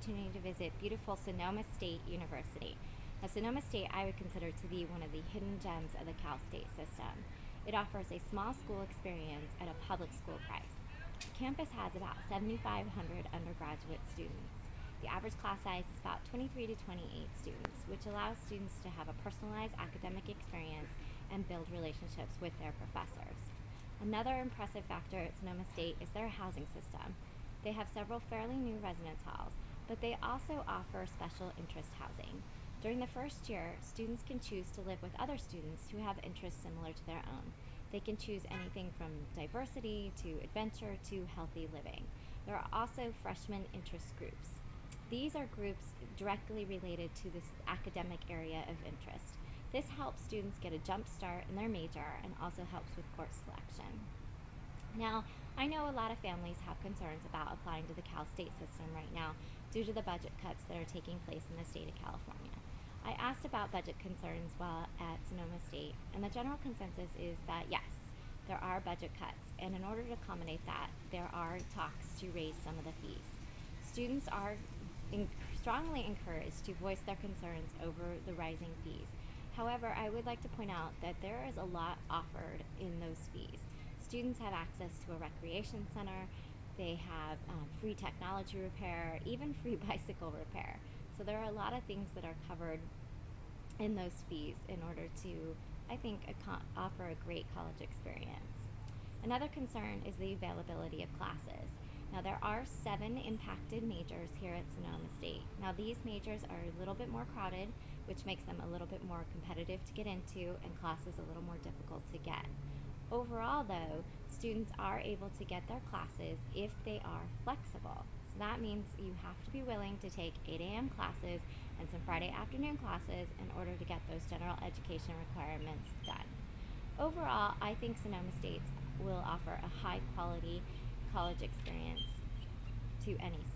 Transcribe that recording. opportunity to visit beautiful Sonoma State University. Now, Sonoma State I would consider to be one of the hidden gems of the Cal State system. It offers a small school experience at a public school price. Campus has about 7,500 undergraduate students. The average class size is about 23 to 28 students, which allows students to have a personalized academic experience and build relationships with their professors. Another impressive factor at Sonoma State is their housing system. They have several fairly new residence halls, but they also offer special interest housing. During the first year, students can choose to live with other students who have interests similar to their own. They can choose anything from diversity to adventure to healthy living. There are also freshman interest groups. These are groups directly related to this academic area of interest. This helps students get a jump start in their major and also helps with course selection. Now, I know a lot of families have concerns about applying to the Cal State system right now due to the budget cuts that are taking place in the state of California. I asked about budget concerns while at Sonoma State, and the general consensus is that yes, there are budget cuts, and in order to accommodate that, there are talks to raise some of the fees. Students are strongly encouraged to voice their concerns over the rising fees. However, I would like to point out that there is a lot offered in those fees. Students have access to a recreation center, they have free technology repair, even free bicycle repair. So there are a lot of things that are covered in those fees in order to, I think, offer a great college experience. Another concern is the availability of classes. Now, there are 7 impacted majors here at Sonoma State. Now, these majors are a little bit more crowded, which makes them a little bit more competitive to get into and classes a little more difficult to get. Overall, though, students are able to get their classes if they are flexible. So that means you have to be willing to take 8 a.m. classes and some Friday afternoon classes in order to get those general education requirements done. Overall, I think Sonoma State will offer a high quality college experience to any